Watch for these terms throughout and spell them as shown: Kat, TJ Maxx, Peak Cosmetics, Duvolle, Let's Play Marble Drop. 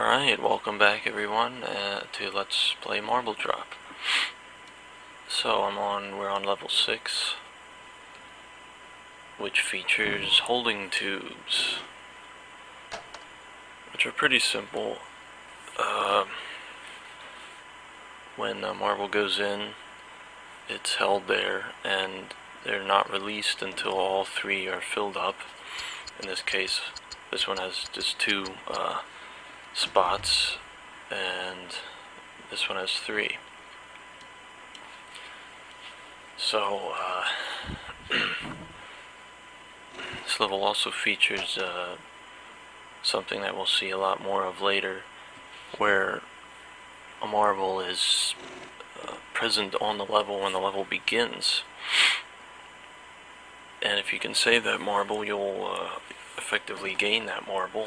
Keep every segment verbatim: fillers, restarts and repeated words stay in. Alright, welcome back everyone uh, to Let's Play Marble Drop. So I'm on, we're on level six, which features holding tubes, which are pretty simple. Uh, when the marble goes in, it's held there, and they're not released until all three are filled up. In this case, this one has just two uh, spots, and this one has three. So uh, this level also features uh, something that we'll see a lot more of later, where a marble is uh, present on the level when the level begins. And if you can save that marble, you'll uh, effectively gain that marble.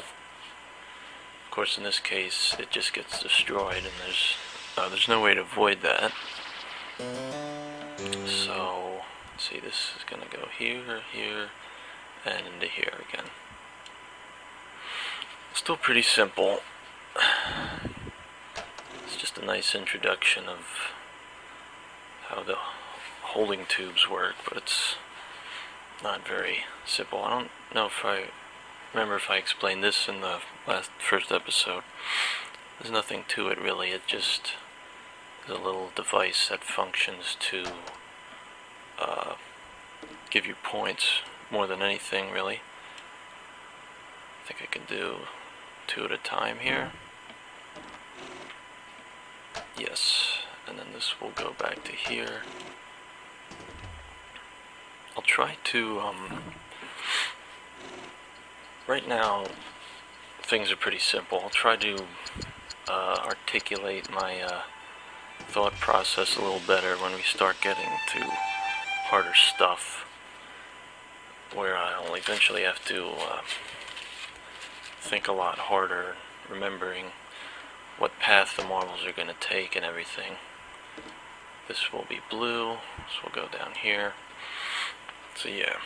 Of course, in this case, it just gets destroyed, and there's uh, there's no way to avoid that. So, let's see, this is gonna go here, here, and into here again. Still pretty simple. It's just a nice introduction of how the holding tubes work, but it's not very simple. I don't know if I remember if I explained this in the last first episode. There's nothing to it really. It just is a little device that functions to uh, give you points more than anything really. I think I can do two at a time here. Yes, and then this will go back to here. I'll try to, um, right now things are pretty simple. I'll try to uh, articulate my uh, thought process a little better when we start getting to harder stuff, where I'll eventually have to uh, think a lot harder, remembering what path the marbles are going to take and everything. This will be blue, this will go down here. So yeah,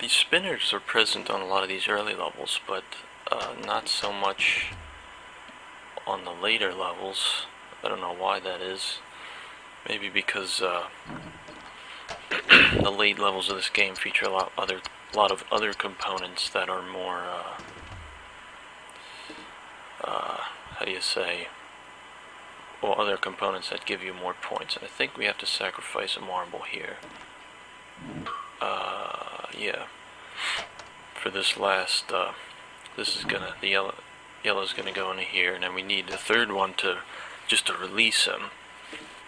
these spinners are present on a lot of these early levels, but uh, not so much on the later levels. I don't know why that is. Maybe because uh, the late levels of this game feature a lot other, lot of other components that are more, uh, uh, how do you say? Or other components that give you more points. And I think we have to sacrifice a marble here. Uh, yeah. For this last, uh, this is gonna, the yellow, yellow's gonna go into here, and then we need the third one to, just to release him.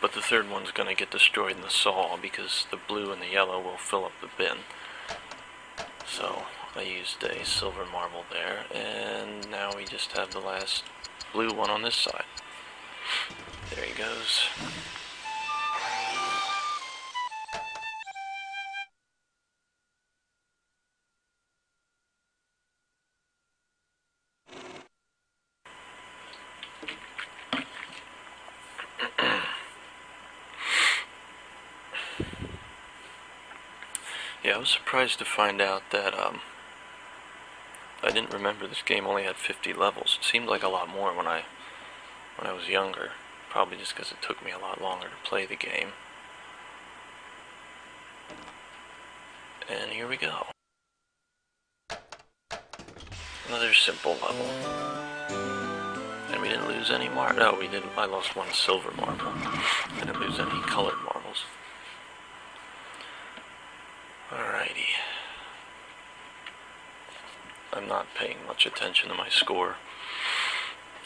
But the third one's gonna get destroyed in the saw, because the blue and the yellow will fill up the bin. So, I used a silver marble there, and now we just have the last blue one on this side. There he goes. Yeah, I was surprised to find out that um, I didn't remember this game only had fifty levels. It seemed like a lot more when I when I was younger. Probably just because it took me a lot longer to play the game. And here we go. Another simple level. And we didn't lose any marble. No, we didn't. I lost one silver marble. I didn't lose any colored marbles. Alrighty. I'm not paying much attention to my score.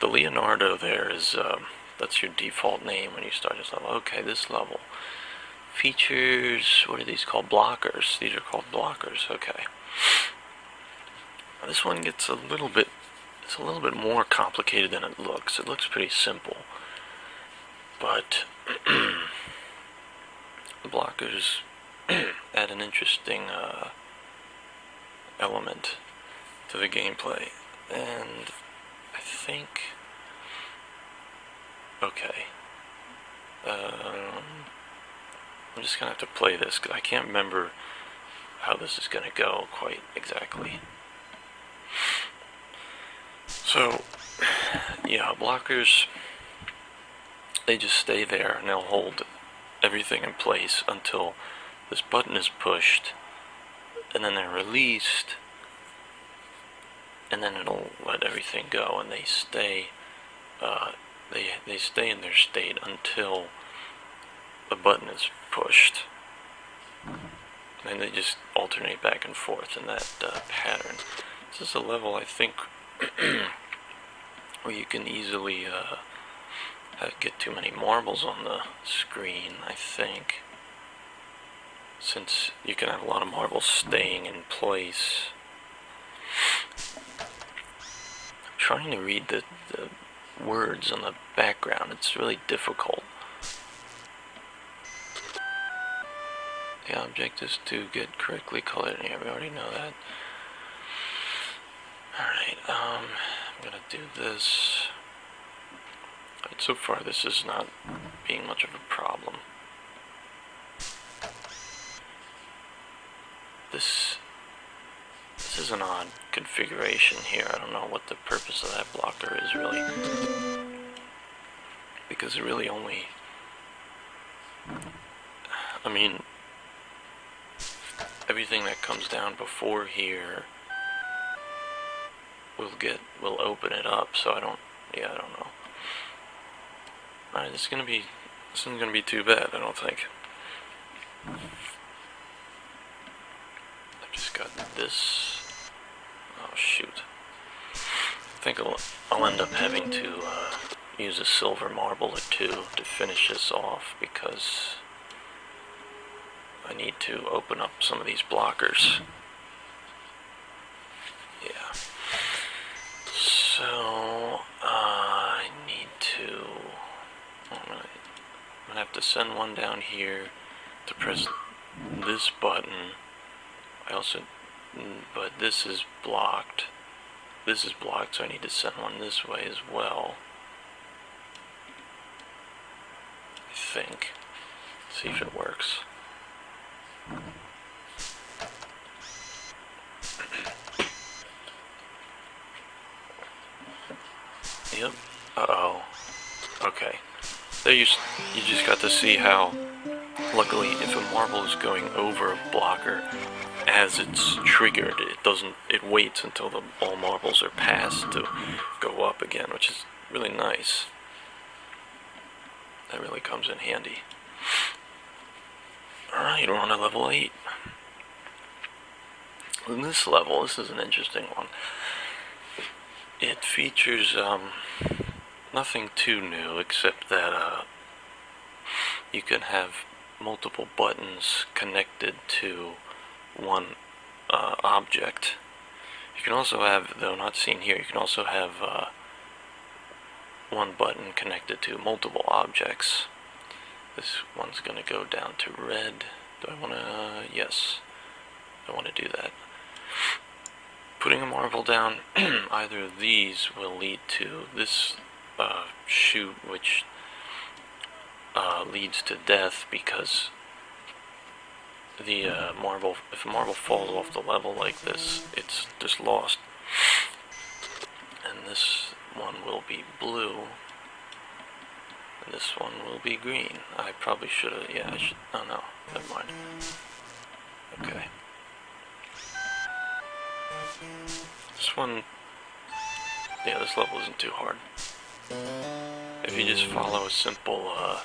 The Leonardo there is, um, that's your default name when you start this level. Okay, this level features, what are these called? Blockers. These are called blockers, okay. Now this one gets a little bit, it's a little bit more complicated than it looks. It looks pretty simple. But the blockers add an interesting uh, element to the gameplay. And I think, okay, um, I'm just gonna have to play this because I can't remember how this is gonna go quite exactly. So, yeah, blockers, they just stay there and they'll hold everything in place until this button is pushed, and then they're released, and then it'll let everything go, and they stay uh, they, they stay in their state until the button is pushed, and they just alternate back and forth in that uh, pattern. This is a level, I think, where you can easily uh, get too many marbles on the screen, I think, since you can have a lot of marbles staying in place. I'm trying to read the, the words on the background. It's really difficult. The object is to get correctly colored in here. We already know that. Alright, um, I'm gonna do this. Right, so far this is not being much of a problem. This this is an odd configuration here. I don't know what the purpose of that blocker is, really, because it really only, I mean, everything that comes down before here will get will open it up. So I don't, yeah, I don't know. All right, this is gonna be this isn't gonna be too bad, I don't think. Just got this. Oh shoot! I think I'll, I'll end up having to uh, use a silver marble or two to finish this off, because I need to open up some of these blockers. Yeah. So uh, I need to. I'm gonna, I'm gonna have to send one down here to press this button. I also, but this is blocked. This is blocked, so I need to send one this way as well, I think. See if it works. Yep. Uh oh. Okay. There you. You just got to see how. Luckily, if a marble is going over a blocker as it's triggered, it doesn't. It waits until the, all marbles are passed to go up again, which is really nice. That really comes in handy. All right, we're on to level eight. In this level, this is an interesting one. It features um, nothing too new, except that uh, you can have multiple buttons connected to one uh, object. You can also have, though not seen here, you can also have uh, one button connected to multiple objects. This one's gonna go down to red. Do I wanna, uh, yes, I wanna do that. Putting a marble down either of these will lead to this uh, chute, which Uh, leads to death, because the uh, marble, if a marble falls off the level like this, it's just lost. And this one will be blue, and this one will be green. I probably should have, yeah, I should, oh no, never mind. Okay. This one, yeah, this level isn't too hard. If you just follow a simple, uh,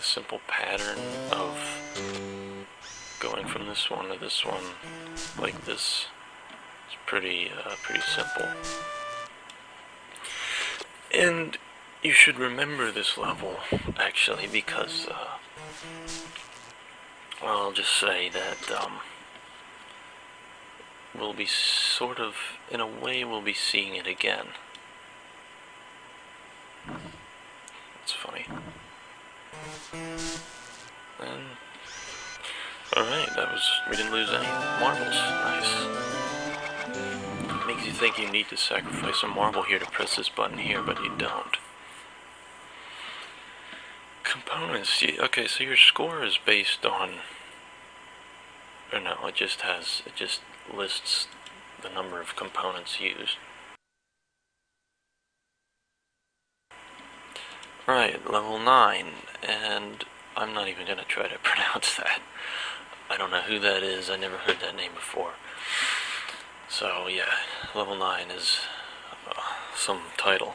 simple pattern of going from this one to this one, like this, it's pretty, uh, pretty simple. And you should remember this level, actually, because, uh, well, I'll just say that, um, we'll be sort of, in a way, we'll be seeing it again. That's funny. And alright, that was, we didn't lose any marbles. Nice. Makes you think you need to sacrifice a marble here to press this button here, but you don't. Components. Okay, so your score is based on, or no, it just has, it just lists the number of components used. Right, level nine, and I'm not even going to try to pronounce that. I don't know who that is, I never heard that name before. So yeah, level nine is uh, some title.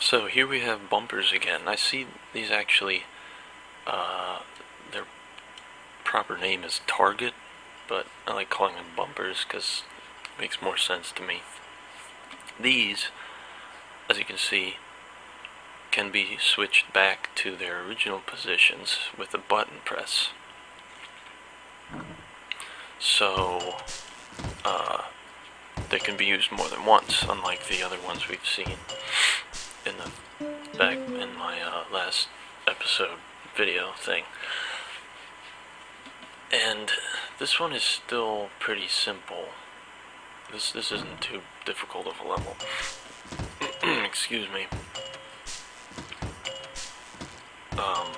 So here we have bumpers again. I see these actually, uh, their proper name is Target, but I like calling them bumpers because it makes more sense to me. These, as you can see, can be switched back to their original positions with a button press. So, uh, they can be used more than once, unlike the other ones we've seen in the back in my uh, last episode video thing. And this one is still pretty simple. This this isn't too difficult of a level. Excuse me. Um,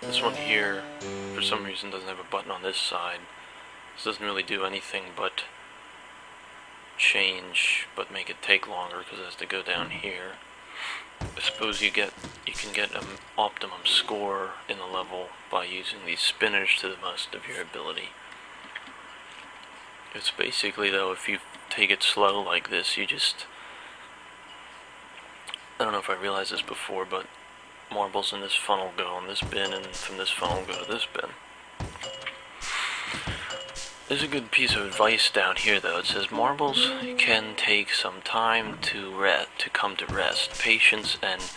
this one here, for some reason, doesn't have a button on this side. This doesn't really do anything but change, but make it take longer because it has to go down here. I suppose you get you can get an optimum score in the level by using these spinners to the most of your ability. It's basically, though, if you take it slow like this, you just, I don't know if I realized this before, but marbles in this funnel go on this bin, and from this funnel go to this bin. There's a good piece of advice down here, though. It says marbles can take some time to re to come to rest. Patience and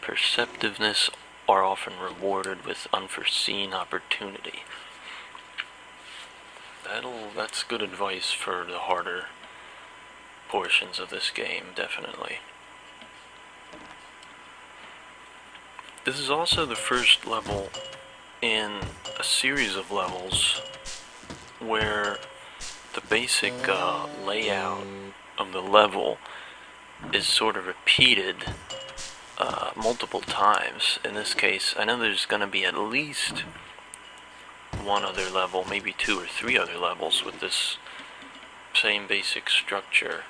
perceptiveness are often rewarded with unforeseen opportunity. That'll that's good advice for the harder portions of this game, definitely. This is also the first level in a series of levels where the basic uh, layout of the level is sort of repeated uh, multiple times. In this case, I know there's going to be at least one other level, maybe two or three other levels with this same basic structure.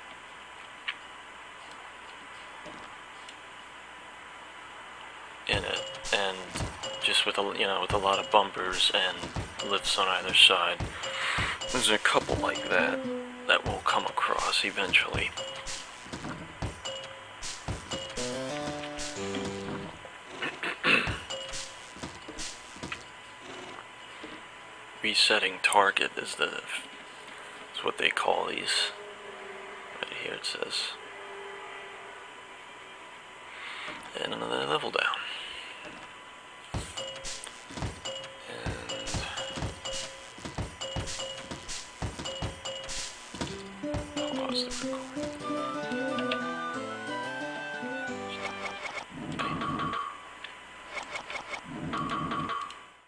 In it, and just with a you know with a lot of bumpers and lifts on either side. There's a couple like that that will come across eventually. Resetting target is the is what they call these. Right here it says. And another level down. And I'll pause the recording.